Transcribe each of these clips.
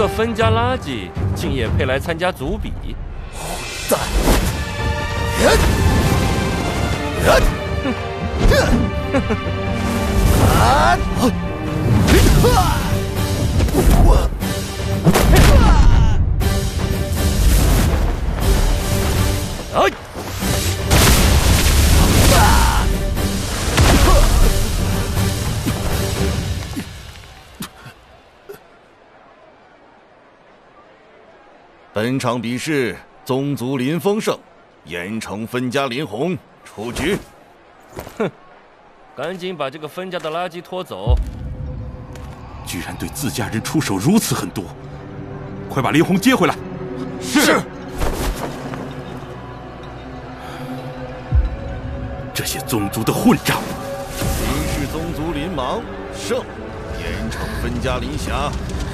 个分家垃圾竟也配来参加组比？混蛋！本场比试，宗族林峰胜，盐城分家林红出局。哼，赶紧把这个分家的垃圾拖走！居然对自家人出手如此狠毒，快把林红接回来！是。这些宗族的混账！林氏宗族林芒胜，盐城分家林霞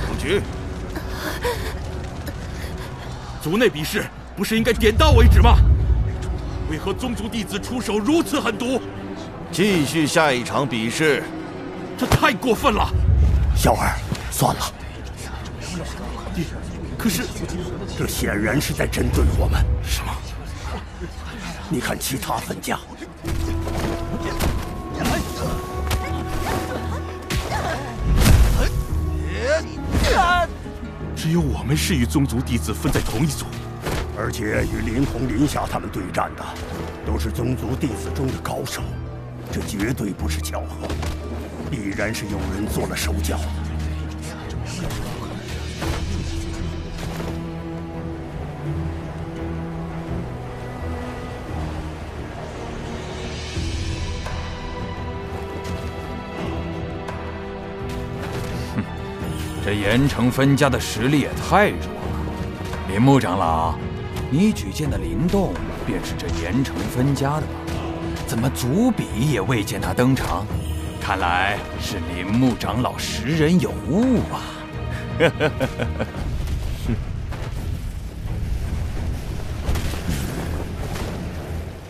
出局。族内比试不是应该点到为止吗？为何宗族弟子出手如此狠毒？继续下一场比试，这太过分了！小儿，算了。可是，这显然是在针对我们。什么？你看其他分家，只有我们是与宗族弟子分在同一组，而且与林红、林霞他们对战的都是宗族弟子中的高手，这绝对不是巧合，必然是有人做了手脚。这盐城分家的实力也太弱了，林牧长老，你举荐的林动便是这盐城分家的吧？怎么族比也未见他登场？看来是林牧长老识人有误啊！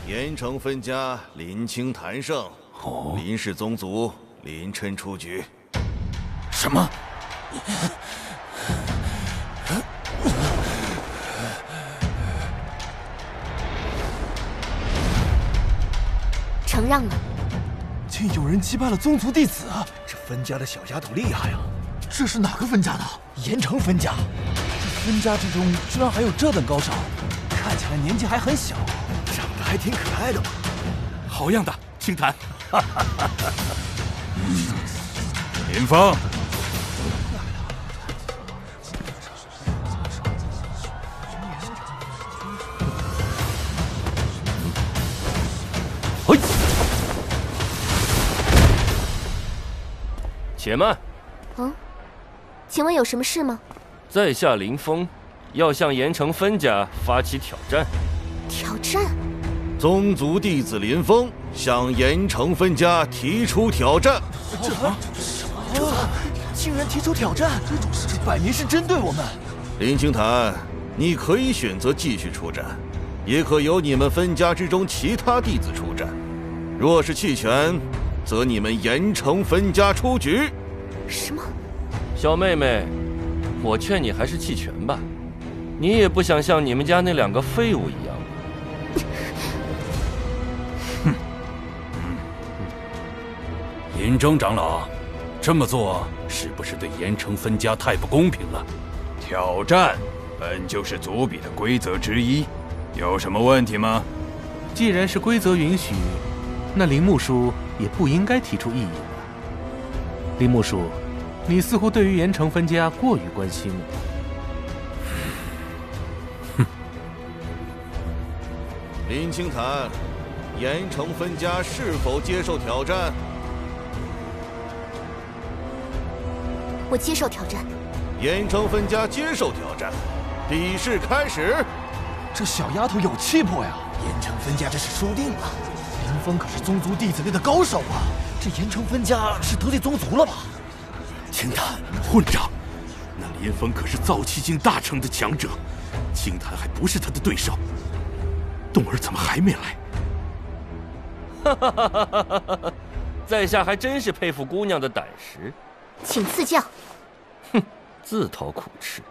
盐城分家林清谈胜，林氏宗族林琛出局。什么？承让了，竟有人击败了宗族弟子！这分家的小丫头厉害啊！这是哪个分家的？盐城分家。这分家之中居然还有这等高手，看起来年纪还很小，长得还挺可爱的嘛。好样的，清谈！林峰。且慢，嗯，请问有什么事吗？在下林峰，要向盐城分家发起挑战。挑战？宗族弟子林峰向盐城分家提出挑战。这竟然提出挑战，这摆明是针对我们。林清谈，你可以选择继续出战，也可由你们分家之中其他弟子出战。若是弃权，则你们盐城分家出局。什么？小妹妹，我劝你还是弃权吧，你也不想像你们家那两个废物一样。哼！尹征长老，这么做是不是对盐城分家太不公平了？挑战本就是族比的规则之一，有什么问题吗？既然是规则允许，那林木叔也不应该提出异议了。林木叔，你似乎对于盐城分家过于关心了。哼！林清谈，盐城分家是否接受挑战？我接受挑战。盐城分家接受挑战，比试开始。这小丫头有气魄呀！盐城分家这是输定了。林峰可是宗族弟子内的高手啊！这盐城分家是得罪宗族了吧？清谈，混账！那林峰可是造气境大成的强者，清谈还不是他的对手。动儿怎么还没来？哈！在下还真是佩服姑娘的胆识。请赐教。哼，自讨苦吃。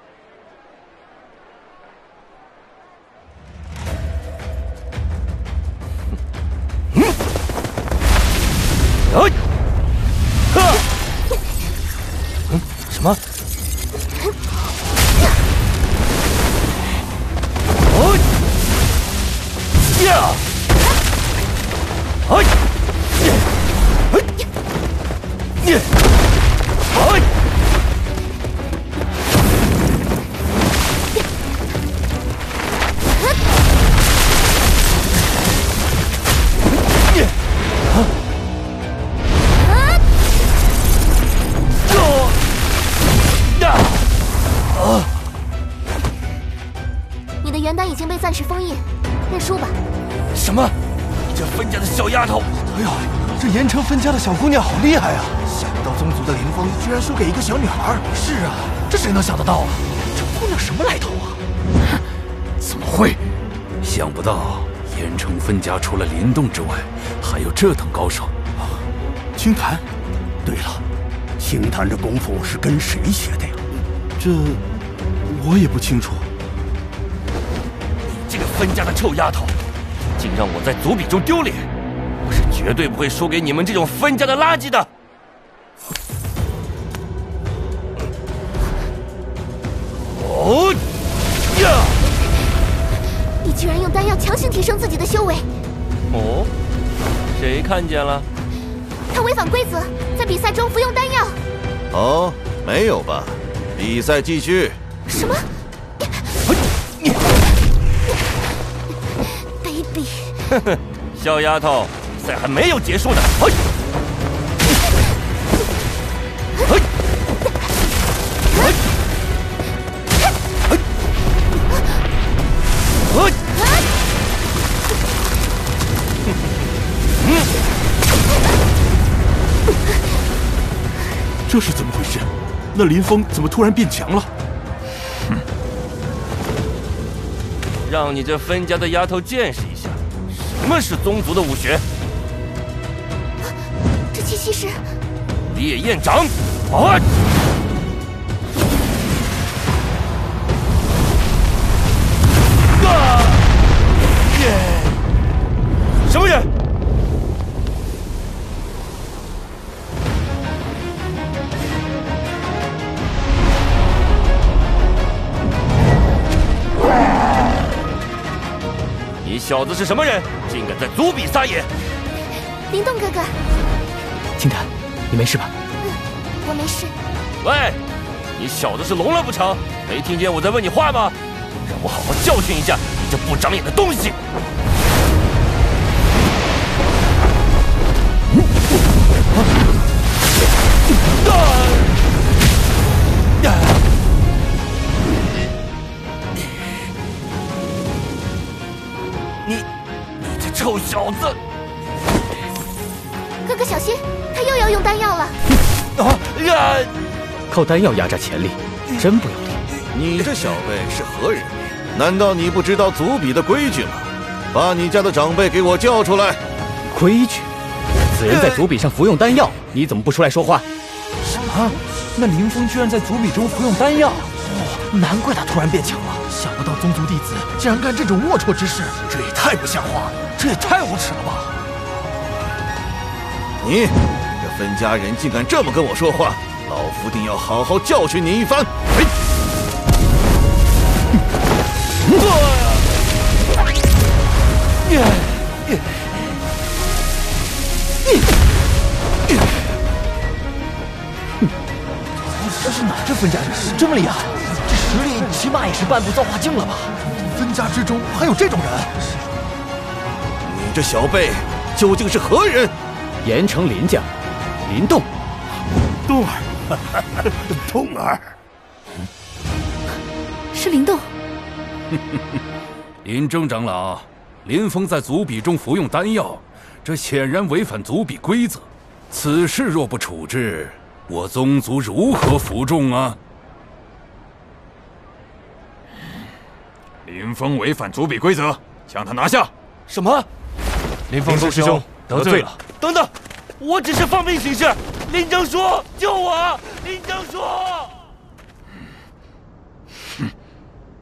哎，呵，嗯，什么？ 分家的小姑娘好厉害啊！想不到宗族的灵风居然输给一个小女孩。是啊，这谁能想得到啊？这姑娘什么来头啊？怎么会？想不到盐城分家除了林动之外，还有这等高手。啊，青檀。对了，青檀这功夫是跟谁学的呀？这我也不清楚。你这个分家的臭丫头，竟让我在族比中丢脸！ 我是绝对不会输给你们这种分家的垃圾的！哦呀！你居然用丹药强行提升自己的修为！哦，谁看见了？他违反规则，在比赛中服用丹药。哦，没有吧？比赛继续。什么？baby。呵呵，小丫头。 比赛还没有结束呢！嘿，嘿，嘿，嘿，嗯，这是怎么回事？那林峰怎么突然变强了？哼，让你这分家的丫头见识一下，什么是宗族的武学！ 七七石，烈焰掌，啊！什么人？你小子是什么人？竟敢在族比撒野！林动哥哥。 青檀，你没事吧？嗯，我没事。喂，你小子是聋了不成？没听见我在问你话吗？让我好好教训一下你这不长眼的东西！你这臭小子！哥哥小心！ 又要用丹药了！啊！靠丹药压榨潜力，真不要脸！你这小辈是何人？难道你不知道族比的规矩吗？把你家的长辈给我叫出来！规矩？此人在族比上服用丹药，你怎么不出来说话？什么？那林峰居然在族比中服用丹药？哦，难怪他突然变强了！想不到宗族弟子竟然干这种龌龊之事，这也太不像话了，这也太无耻了吧！你。 分家人竟敢这么跟我说话，老夫定要好好教训你一番！这是哪这分家人这么厉害？这实力起码也是半步造化境了吧？分家之中还有这种人？你这小辈究竟是何人？盐城林家。 林动，动儿，动儿，是林动。林征长老，林峰在族比中服用丹药，这显然违反族比规则。此事若不处置，我宗族如何服众啊？林峰违反族比规则，将他拿下。什么？林峰师兄得罪了。等等。 我只是奉命行事，林征说救我！林征说，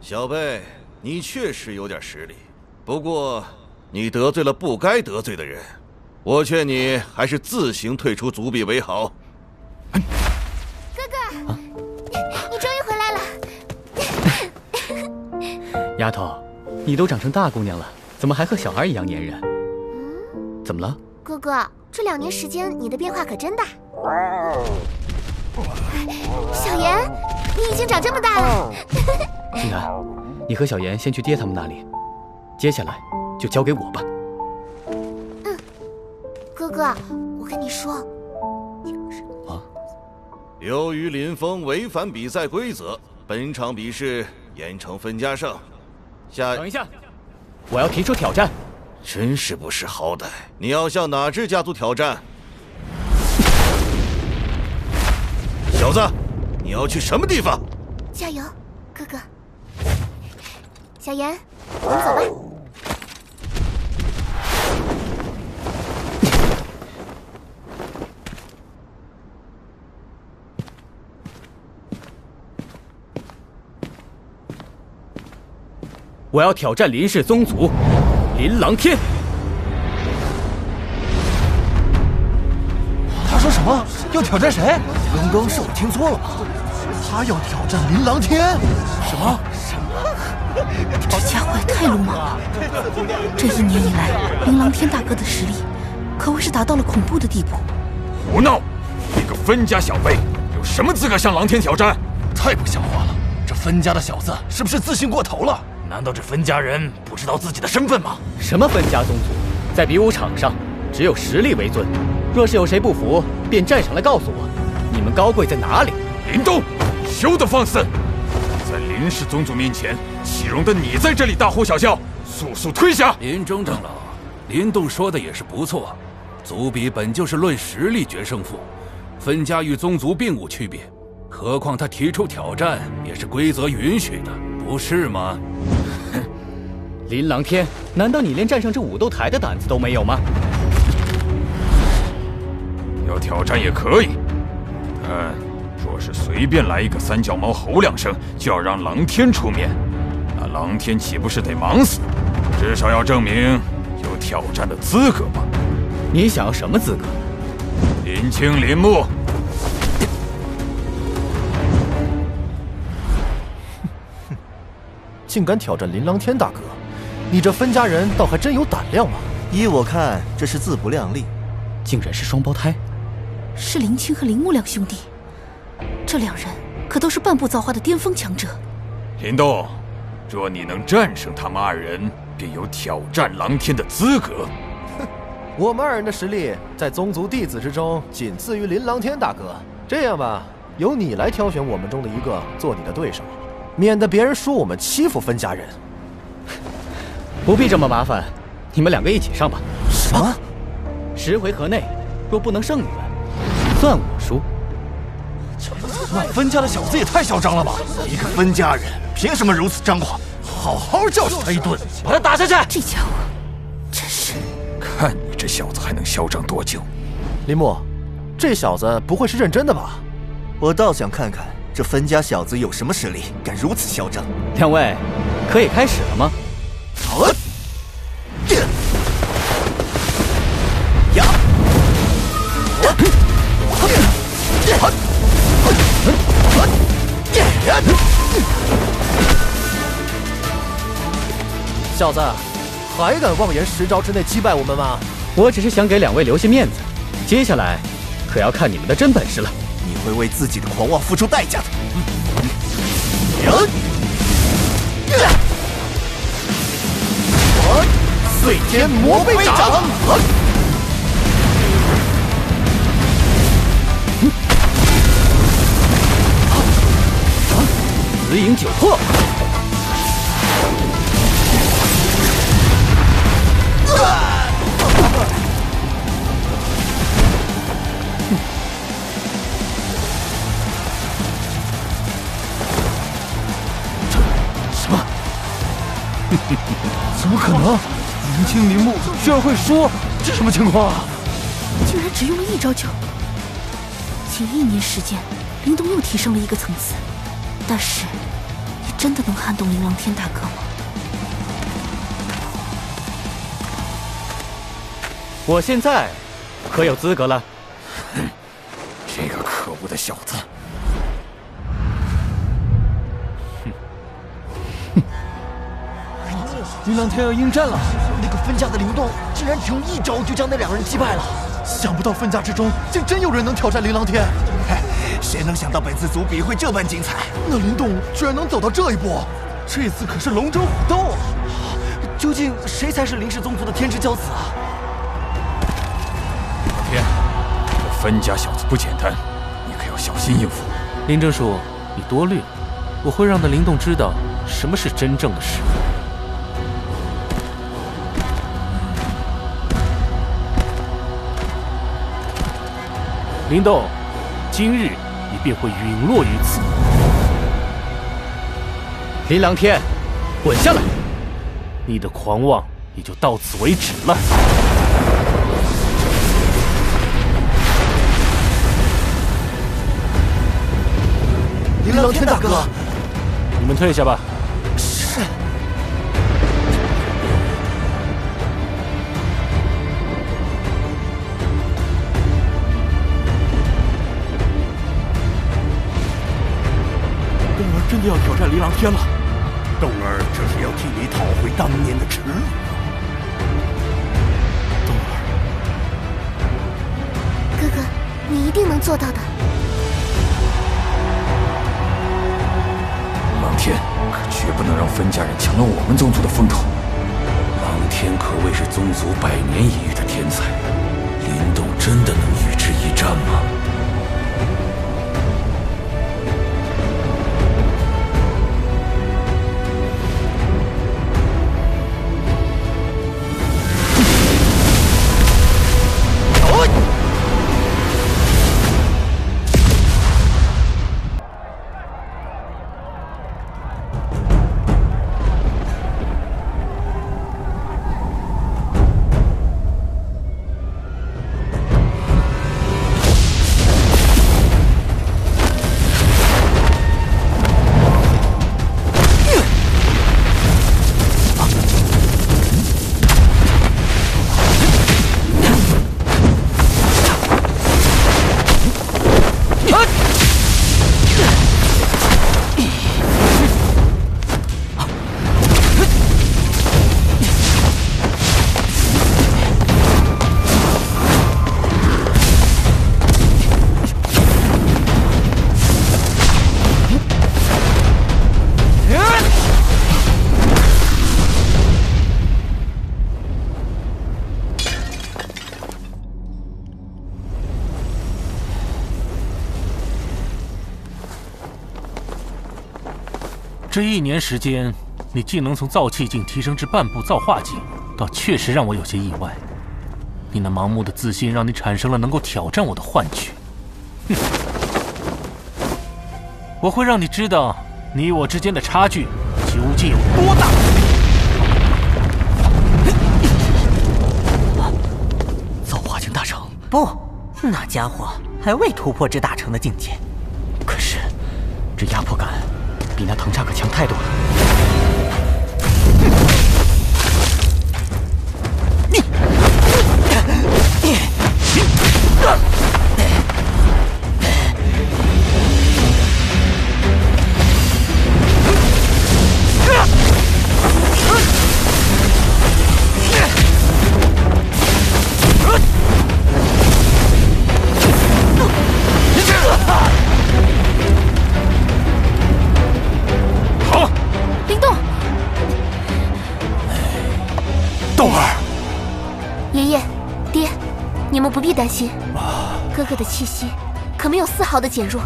小贝，你确实有点实力，不过你得罪了不该得罪的人，我劝你还是自行退出族壁为好。哥哥，啊、你终于回来了。丫头，你都长成大姑娘了，怎么还和小孩一样粘人？嗯，怎么了？哥哥，这2年时间，你的变化可真大。 小妍，你已经长这么大了。静南，你和小妍先去爹他们那里，接下来就交给我吧。嗯，哥哥，我跟你说，啊，由于林峰违反比赛规则，本场比试严惩分加上。等一下，我要提出挑战。真是不识好歹！你要向哪支家族挑战？ 小子，你要去什么地方？加油，哥哥！小妍，我们走吧。我要挑战林氏宗族，林琅天。他说什么？要挑战谁？ 刚刚是我听错了吧？他要挑战林琅天？什么？什么？这家伙也太鲁莽了！这1年以来，林琅天大哥的实力可谓是达到了恐怖的地步。胡闹！一个分家小辈，有什么资格向琅天挑战？太不像话了！这分家的小子是不是自信过头了？难道这分家人不知道自己的身份吗？什么分家宗族，在比武场上只有实力为尊，若是有谁不服，便站上来告诉我。 你们高贵在哪里？林东，休得放肆！在林氏宗族面前，岂容得你在这里大呼小叫？速速退下！林中长老，林动说的也是不错。族比本就是论实力决胜负，分家与宗族并无区别。何况他提出挑战也是规则允许的，不是吗？哼！林琅天，难道你连站上这武斗台的胆子都没有吗？要挑战也可以。 若是随便来一个三脚猫吼2声，就要让琅天出面，那琅天岂不是得忙死？至少要证明有挑战的资格吧？你想要什么资格？林青、林木，竟敢挑战林琅天大哥，你这分家人倒还真有胆量嘛！依我看，这是自不量力，竟然是双胞胎。 是林青和林木2兄弟，这2人可都是半步造化的巅峰强者。林动，若你能战胜他们2人，便有挑战琅天的资格。哼，我们2人的实力在宗族弟子之中仅次于林琅天大哥。这样吧，由你来挑选我们中的1个做你的对手，免得别人说我们欺负分家人。不必这么麻烦，你们2个一起上吧。什么？10回合内，若不能胜你们。 算我输！乱分家的小子也太嚣张了吧！一个分家人凭什么如此张狂？好好教训他一顿，把他打下去！这家伙真是……看你这小子还能嚣张多久！林木，这小子不会是认真的吧？我倒想看看这分家小子有什么实力，敢如此嚣张！2位，可以开始了吗？好。 小子，还敢妄言10招之内击败我们吗？我只是想给2位留些面子，接下来可要看你们的真本事了。你会为自己的狂妄付出代价的。碎天魔背掌！ 紫影九魄，什么？怎么可能？林青、林木居然会说，这什么情况啊？竟然只用了1招就，仅1年时间，林动又提升了1个层次，但是。真的能撼动灵王天大哥吗？我现在可有资格了？哼，这个可恶的小子！哼！灵王天要应战了，那个分家的灵动竟然只用一招就将那两人击败了。想不到分家之中竟真有人能挑战灵王天。 谁能想到本次族比会这般精彩？那灵动居然能走到这一步，这次可是龙争虎斗啊！究竟谁才是林氏宗族的天之骄子啊？老天，这分家小子不简单，你可要小心应付。林正叔，你多虑了，我会让那灵动知道什么是真正的实力。 灵动，今日你便会陨落于此。林琅天，滚下来！你的狂妄也就到此为止了。林琅天大哥，你们退下吧。是。真的要挑战灵琅天了，动儿这是要替你讨回当年的耻辱。动儿，哥哥，你一定能做到的。琅天可绝不能让分家人抢了我们宗族的风头。琅天可谓是宗族100年一遇的天才，林动真的能与之一战吗？ 这1年时间，你竟能从造气境提升至半步造化境，倒确实让我有些意外。你那盲目的自信，让你产生了能够挑战我的幻觉。哼！我会让你知道，你我之间的差距究竟有多大。造化境大成？不，那家伙还未突破至大成的境界。可是，这压迫感。 比那藤扎可强太多了。担心，哥哥的气息可没有丝毫的减弱。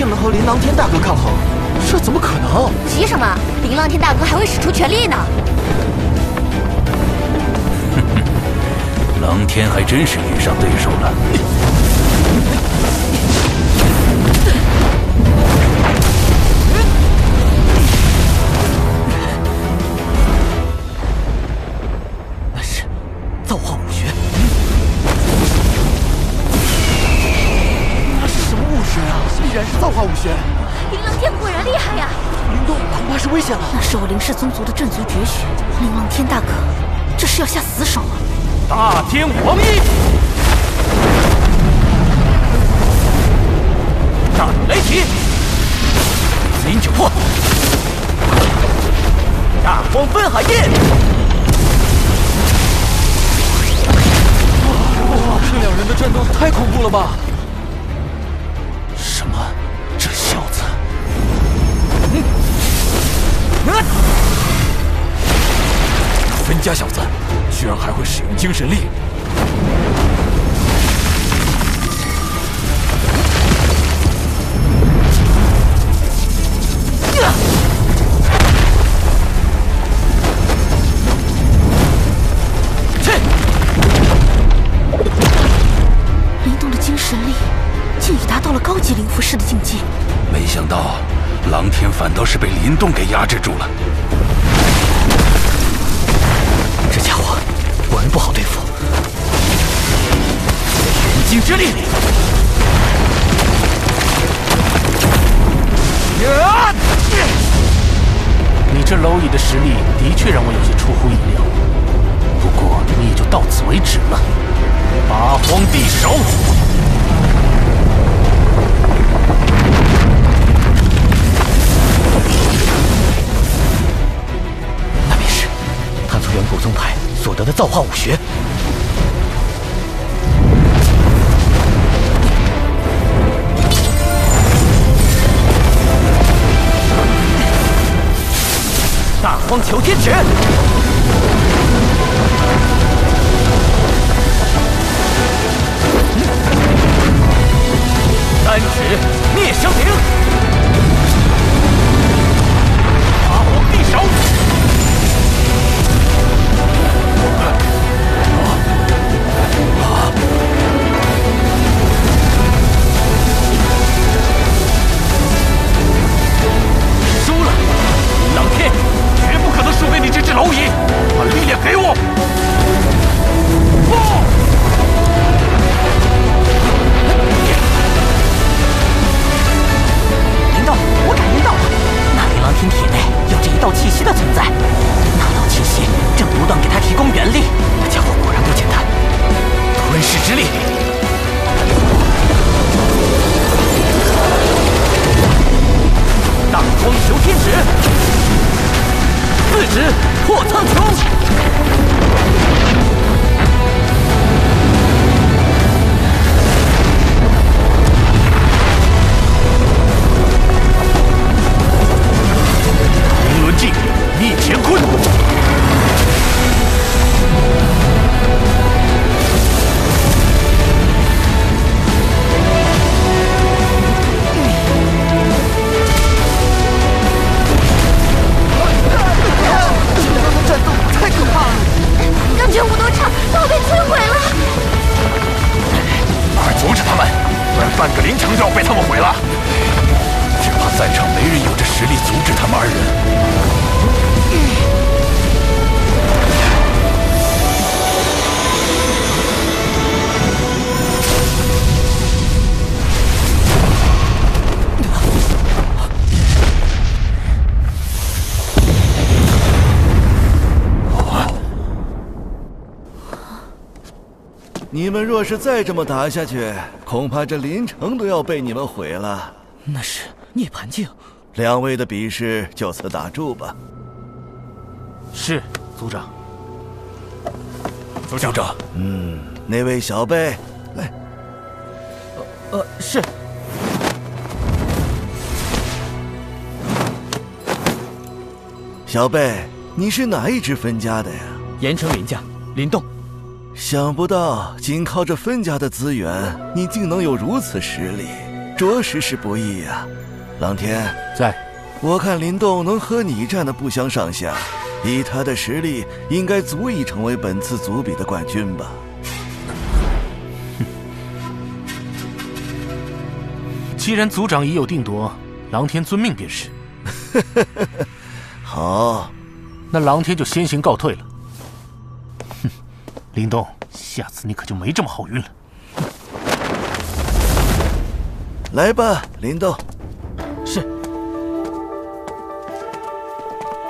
竟能和琳琅天大哥抗衡，这怎么可能？急什么？琳琅天大哥还会使出全力呢。狼天还真是遇上对手了。那是造化武学。那是什么武学啊？必然是造化武学。林浪天果然厉害呀！林东恐怕是危险了。那是我林氏宗族的镇族绝学。林浪天大哥，这是要下死手啊！ 大天王一，大雷霆，紫银九魄，大光分海印。哇，这两人的战斗太恐怖了吧！什么？这小子，分家小子！ 居然还会使用精神力！林动的精神力竟已达到了高级灵符师的境界。没想到，狼天反倒是被林动给压制住了。 果然不好对付，元晶之力！你这蝼蚁的实力的确让我有些出乎意料，不过你也就到此为止了。八荒地手，那便是他从远古宗派 所得的造化武学，大荒求天尺，三尺灭生灵，八荒地手。 你们若是再这么打下去，恐怕这林城都要被你们毁了。那是涅槃境。两位的比试就此打住吧。是，族长。族长，那位小辈，来。是。 小贝，你是哪一支分家的呀？盐城林家，林动。想不到，仅靠着分家的资源，你竟能有如此实力，着实是不易呀、啊。朗天在，我看林动能和你战的不相上下，以他的实力，应该足以成为本次组比的冠军吧。 既然族长已有定夺，狼天遵命便是。好，那狼天就先行告退了。哼，林动，下次你可就没这么好运了。来吧，林动。是。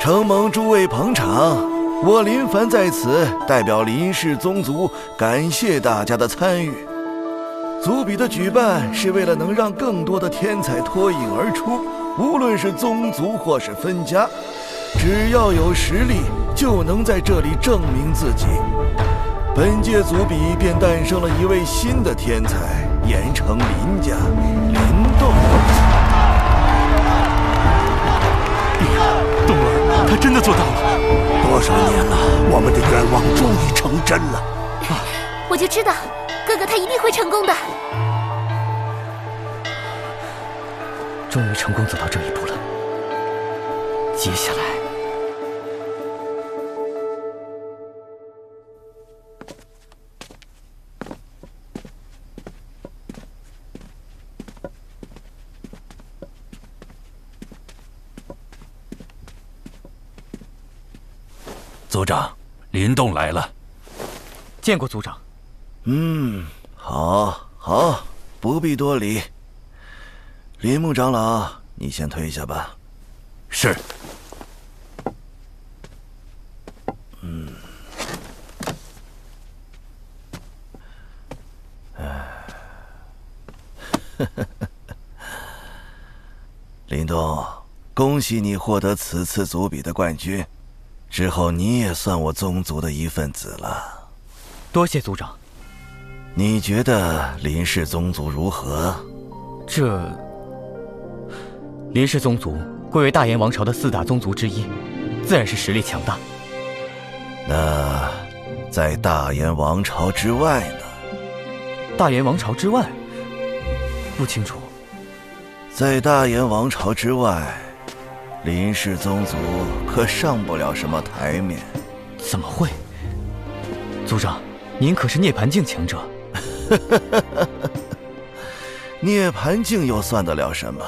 承蒙诸位捧场，我林凡在此代表林氏宗族，感谢大家的参与。 族比的举办是为了能让更多的天才脱颖而出，无论是宗族或是分家，只要有实力就能在这里证明自己。本届族比便诞生了一位新的天才，盐城林家林动。动儿，他真的做到了！多少年了，我们的愿望终于成真了。啊、我就知道。 哥哥，他一定会成功的。终于成功走到这一步了，接下来，族长，林动来了。见过族长。 嗯，好，好，不必多礼。林木长老，你先退下吧。是。嗯。林动，恭喜你获得此次族比的冠军，之后你也算我宗族的一份子了。多谢族长。 你觉得林氏宗族如何？这林氏宗族贵为大炎王朝的四大宗族之一，自然是实力强大。那在大炎王朝之外呢？大炎王朝之外不清楚。在大炎王朝之外，林氏宗族可上不了什么台面。怎么会？族长，您可是涅槃境强者。 涅槃境又算得了什么？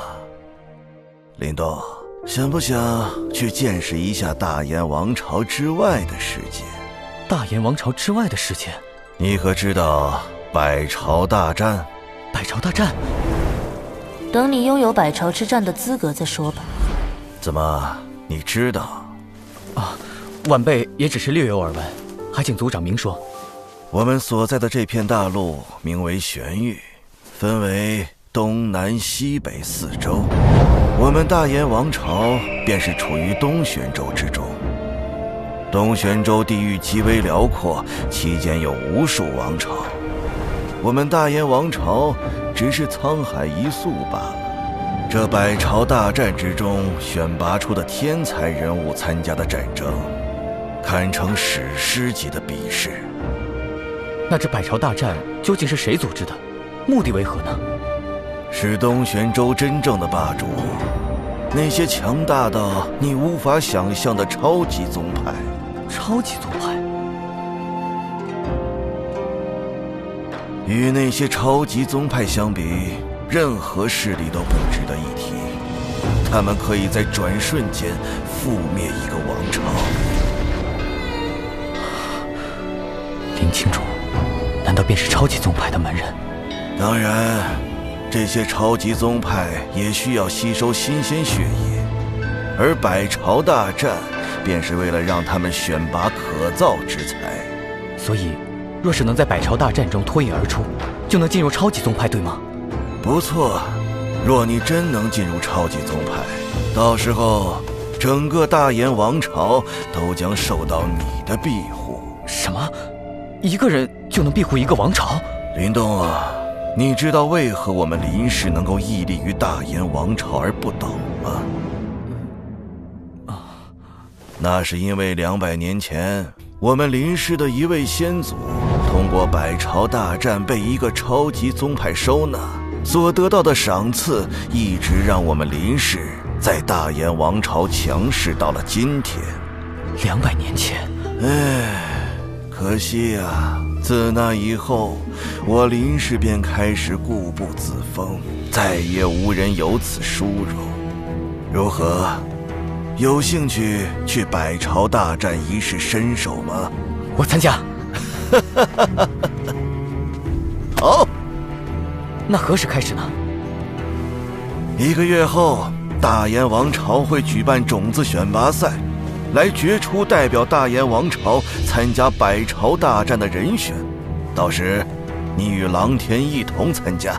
林动，想不想去见识一下大炎王朝之外的世界？大炎王朝之外的世界，你可知道百朝大战？百朝大战，等你拥有百朝之战的资格再说吧。怎么，你知道？啊，晚辈也只是略有耳闻，还请族长明说。 我们所在的这片大陆名为玄域，分为东南西北四州。我们大炎王朝便是处于东玄州之中。东玄州地域极为辽阔，其间有无数王朝。我们大炎王朝只是沧海一粟罢了。这百朝大战之中选拔出的天才人物参加的战争，堪称史诗级的比试。 那这百朝大战究竟是谁组织的？目的为何呢？是东玄州真正的霸主，那些强大到你无法想象的超级宗派。超级宗派？与那些超级宗派相比，任何势力都不值得一提。他们可以在转瞬间覆灭一个王朝。林清楚。 难道便是超级宗派的门人？当然，这些超级宗派也需要吸收新鲜血液，而百朝大战便是为了让他们选拔可造之才。所以，若是能在百朝大战中脱颖而出，就能进入超级宗派，对吗？不错，若你真能进入超级宗派，到时候整个大炎王朝都将受到你的庇护。什么？ 一个人就能庇护一个王朝，林动啊，你知道为何我们林氏能够屹立于大炎王朝而不倒吗？啊，那是因为200年前，我们林氏的一位先祖通过百朝大战被一个超级宗派收纳，所得到的赏赐一直让我们林氏在大燕王朝强势到了今天。200年前，哎，可惜啊，自那以后，我林氏便开始固步自封，再也无人有此殊荣。如何？有兴趣去百朝大战一试身手吗？我参加。好。那何时开始呢？1个月后，大燕王朝会举办种子选拔赛，来决出代表大燕王朝参加百朝大战的人选。到时，你与郎天一同参加。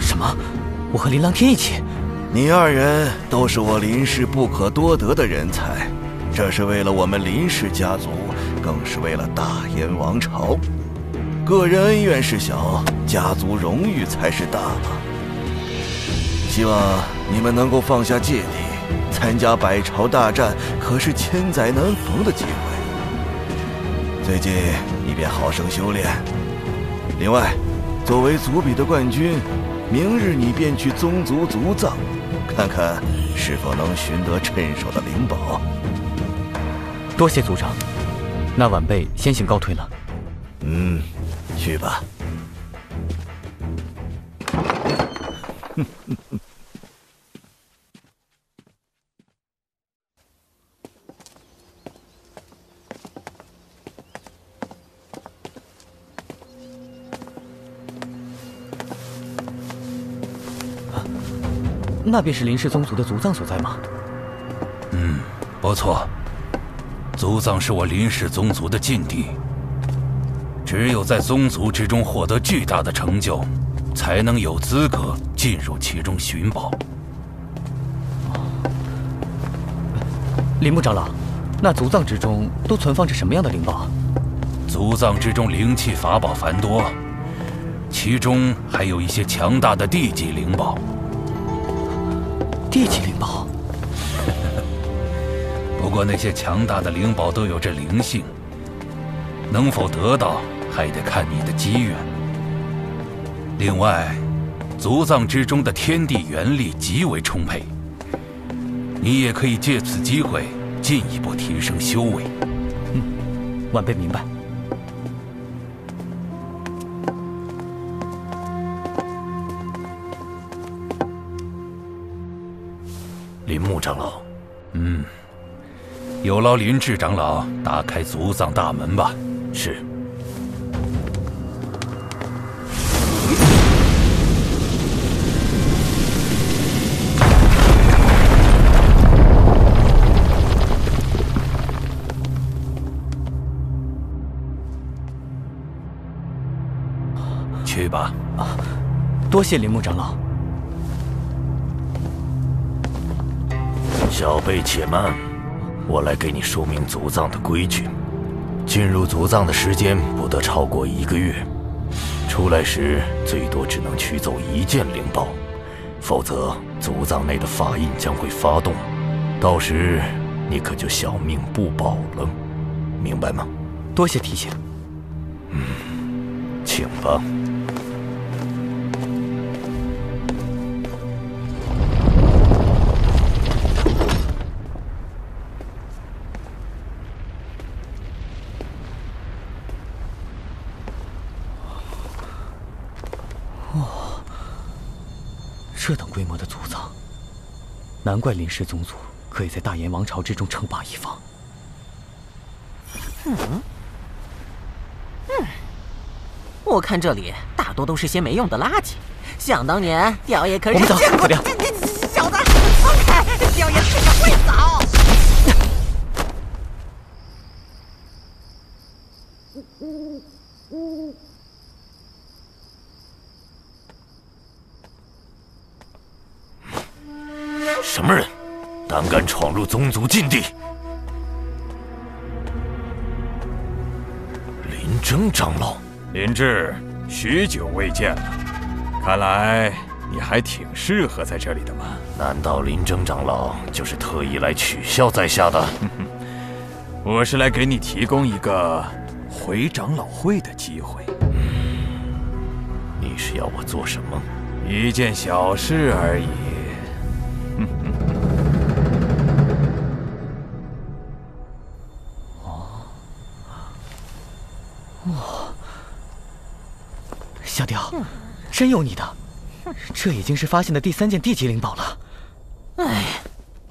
什么？我和林郎天一起？你二人都是我林氏不可多得的人才，这是为了我们林氏家族，更是为了大燕王朝。个人恩怨是小，家族荣誉才是大嘛。希望你们能够放下芥蒂，参加百朝大战可是千载难逢的机会。最近你便好生修炼。另外，作为族比的冠军，明日你便去宗族族葬，看看是否能寻得趁手的灵宝。多谢族长，那晚辈先行告退了。嗯，去吧。那便是林氏宗族的族葬所在吗？嗯，不错。族葬是我林氏宗族的禁地。只有在宗族之中获得巨大的成就，才能有资格进入其中寻宝。林木长老，那族藏之中都存放着什么样的灵宝？族藏之中灵气法宝繁多，其中还有一些强大的地级灵宝。地级灵宝？不过那些强大的灵宝都有着灵性，能否得到？还得看你的机缘。另外，族藏之中的天地元力极为充沛，你也可以借此机会进一步提升修为。嗯，晚辈明白。林木长老，嗯，有劳林智长老打开族藏大门吧。是。去吧。啊，多谢林木长老。小辈且慢，我来给你说明族葬的规矩。进入族葬的时间不得超过1个月，出来时最多只能取走1件灵宝，否则族葬内的法印将会发动，到时你可就小命不保了，明白吗？多谢提醒。嗯，请吧。这等规模的族葬，难怪林氏宗族可以在大燕王朝之中称霸一方。我看这里大多都是些没用的垃圾。想当年，雕爷可是见过。小子，放开！雕爷是个会扫。什么人，胆敢闯入宗族禁地？林征长老，林智，许久未见了，看来你还挺适合在这里的嘛。难道林征长老就是特意来取笑在下的？我是来给你提供一个回长老会的机会。你是要我做什么？一件小事而已。哦，小雕，真有你的！这已经是发现的第三件地级灵宝了。哎，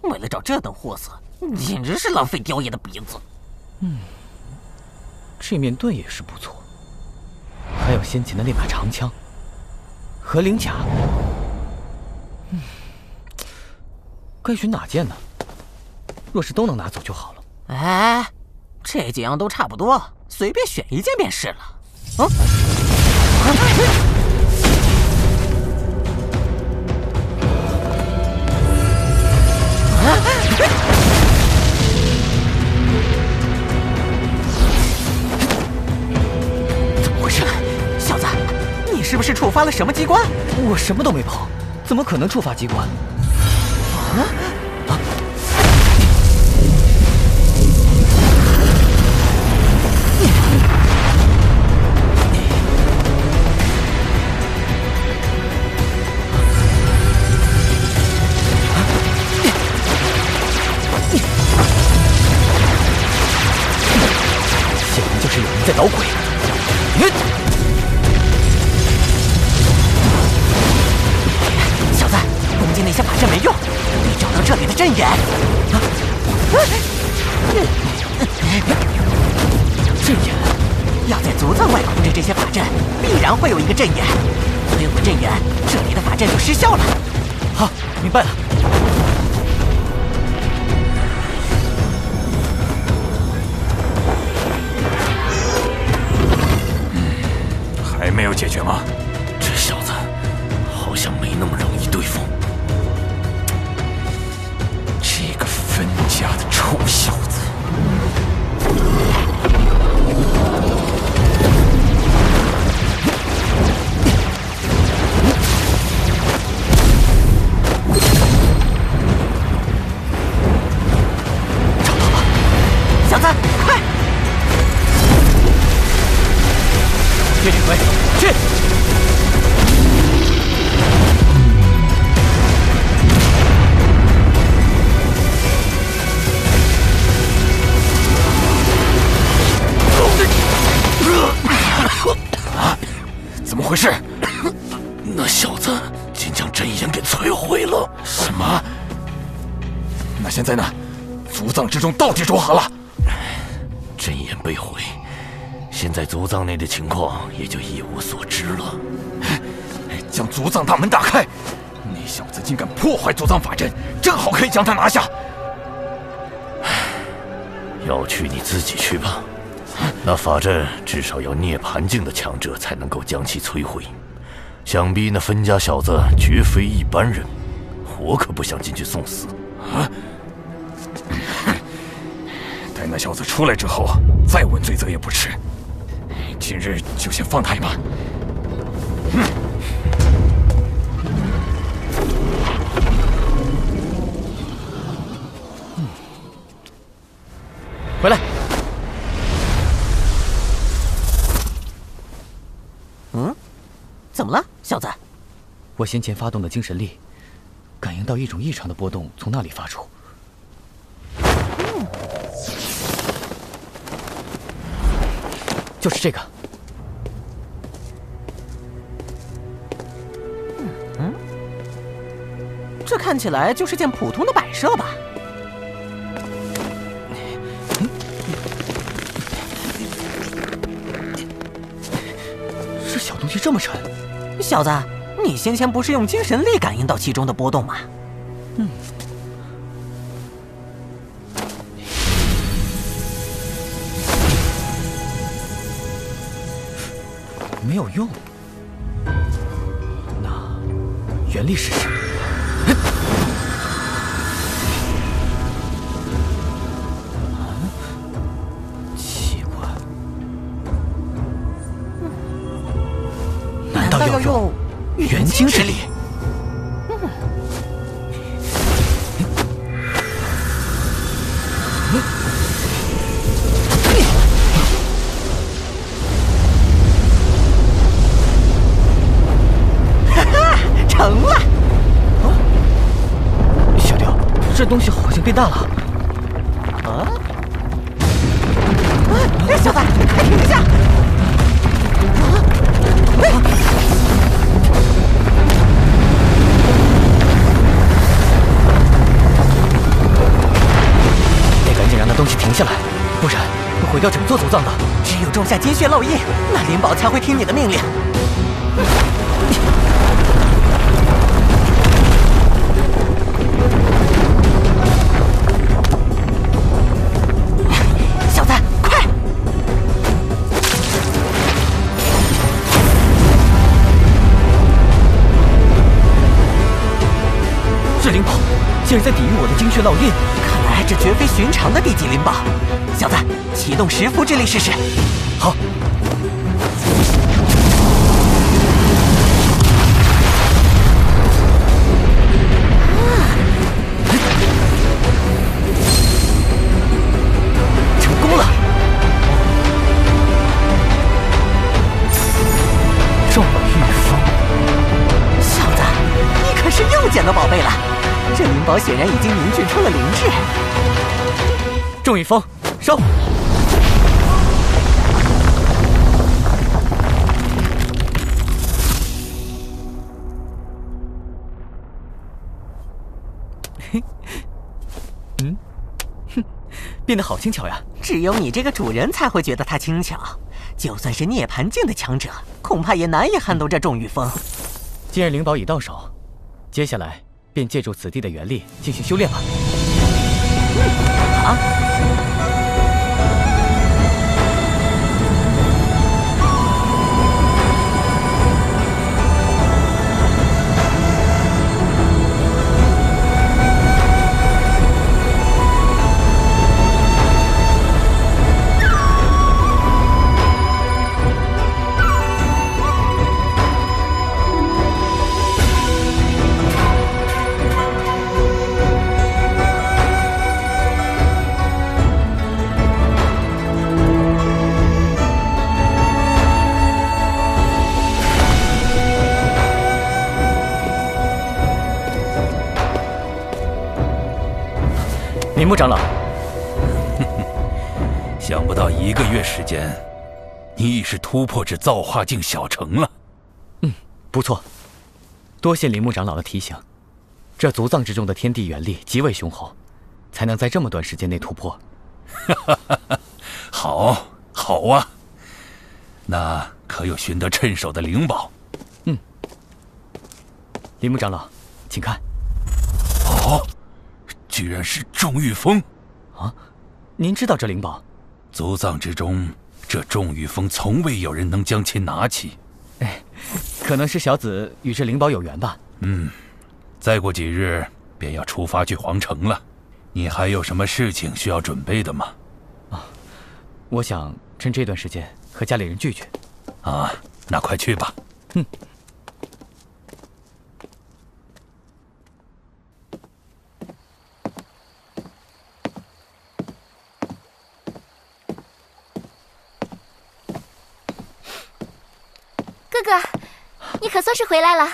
为了找这等货色，简直是浪费雕爷的鼻子。嗯，这面盾也是不错，还有先前的那把长枪。 和灵甲，该选哪件呢？若是都能拿走就好了。哎，这几样都差不多，随便选一件便是了。嗯，怎么回事？小子！ 是不是触发了什么机关？我什么都没碰，怎么可能触发机关？啊！显然就是有人在捣鬼。 真远！阵眼，要在足藏外控制这些法阵，必然会有一个阵眼。没有了阵眼，这里的法阵就失效了。好，明白了。还没有解决吗？这小子好像没那么容易对付。 分家的臭小子！找到了，小子，快！铁齿锤，去！ 怎么回事？那小子竟将真眼给摧毁了！什么？那现在呢？族藏之中到底如何了？真眼被毁，现在族藏内的情况也就一无所知了。将族藏大门打开！那小子竟敢破坏族藏法阵，正好可以将他拿下。要去你自己去吧。 那法阵至少要涅槃境的强者才能够将其摧毁，想必那分家小子绝非一般人，我可不想进去送死啊！待那小子出来之后，再问罪责也不迟。今日就先放他一马。回来。 嗯，怎么了，小子？我先前发动的精神力，感应到一种异常的波动从那里发出。就是这个。这看起来就是件普通的摆设吧？嗯 东西这么沉，小子，你先前不是用精神力感应到其中的波动吗？嗯。没有用。那原力试试。奇怪。 要用元精之力。哈哈，这东西好像变大了。啊！哎，小白，哎，停一下！啊！哎。 东西停下来，不然会毁掉整座走藏的。只有种下金血烙印，那灵宝才会听你的命令。小子，快！这灵宝竟然在抵御我的金血烙印。 这绝非寻常的地级灵宝，小子，启动石符之力试试。好。成功了！赵玉峰，小子，你可是又捡到宝贝了。这灵宝显然已经凝聚出了灵智。 众一峰，收！嘿，嗯，哼，变得好轻巧呀！只有你这个主人才会觉得它轻巧，就算是涅槃境的强者，恐怕也难以撼动这众玉峰。既然灵宝已到手，接下来便借助此地的元力进行修炼吧。好。 林木长老，想不到一个月时间，你已是突破至造化境小成了。嗯，不错，多谢林木长老的提醒。这族藏之中的天地元力极为雄厚，才能在这么短时间内突破。好，好啊。那可有寻得趁手的灵宝？嗯。林木长老，请看。哦。 居然是众玉峰，啊！您知道这灵宝？族藏之中，这众玉峰从未有人能将其拿起。哎，可能是小子与这灵宝有缘吧。嗯，再过几日便要出发去皇城了，你还有什么事情需要准备的吗？啊，我想趁这段时间和家里人聚聚。啊，那快去吧。嗯。 哥哥，你可算是回来了。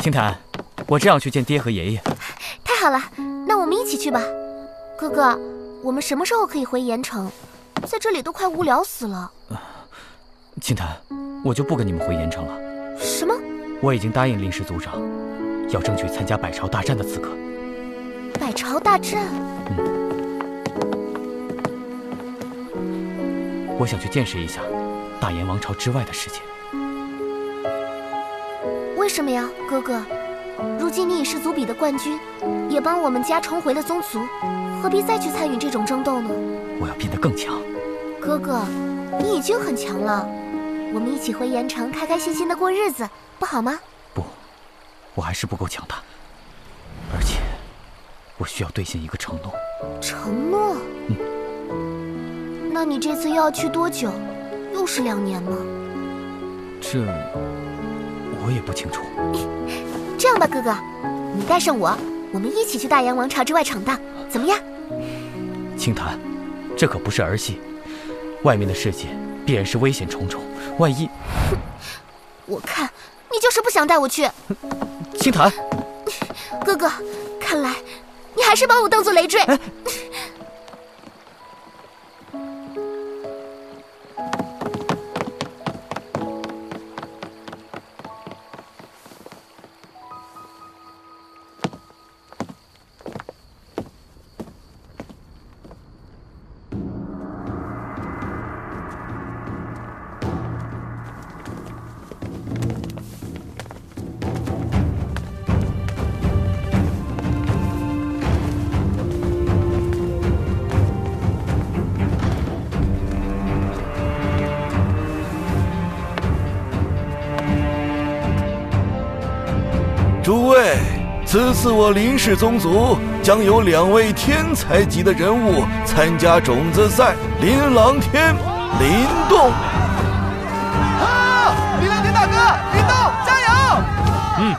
青檀，我正要去见爹和爷爷。太好了，那我们一起去吧。哥哥，我们什么时候可以回盐城？在这里都快无聊死了。青檀，我就不跟你们回盐城了。什么？我已经答应林氏族长，要争取参加百朝大战的资格。百朝大战？嗯。 我想去见识一下大炎王朝之外的世界。为什么呀，哥哥？如今你已是族比的冠军，也帮我们家重回了宗族，何必再去参与这种争斗呢？我要变得更强。哥哥，你已经很强了，我们一起回盐城，开开心心的过日子，不好吗？不，我还是不够强大，而且我需要兑现一个承诺。承诺？嗯。 那你这次又要去多久？又是2年吗？这我也不清楚。这样吧，哥哥，你带上我，我们一起去大炎王朝之外闯荡，怎么样？青檀，这可不是儿戏，外面的世界必然是危险重重，万一……我看你你就是不想带我去。青檀，哥哥，看来你还是把我当做累赘。哎 诸位，此次我林氏宗族将有2位天才级的人物参加种子赛。林琅天、林动。啊！林琅天大哥，林动，加油！嗯。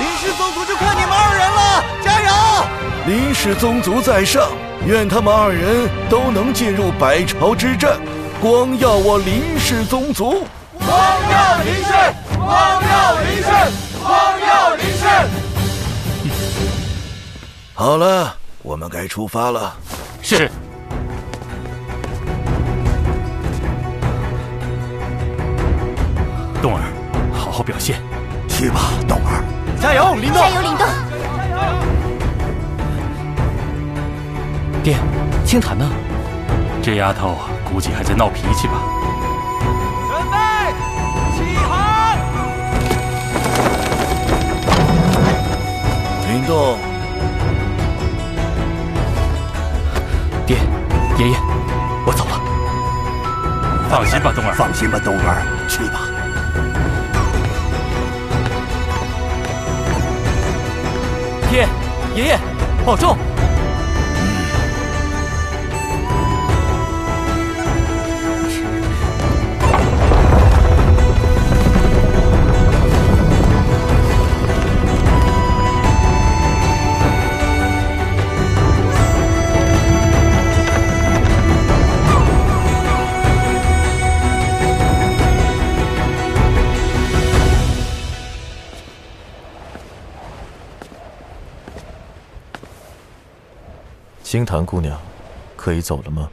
林氏宗族就靠你们2人了，加油！林氏宗族在上，愿他们2人都能进入百朝之战，光耀我林氏宗族。光耀林氏，光耀林氏。 光耀林氏。好了，我们该出发了。是。动儿，好好表现。去吧，动儿。加油，林动！加油，林动！爹，青檀呢？这丫头啊，估计还在闹脾气吧。 林动，爹，爷爷，我走了。放心吧，东儿。放心吧，东儿。去吧。爹，爷爷，保重。青檀姑娘，可以走了吗？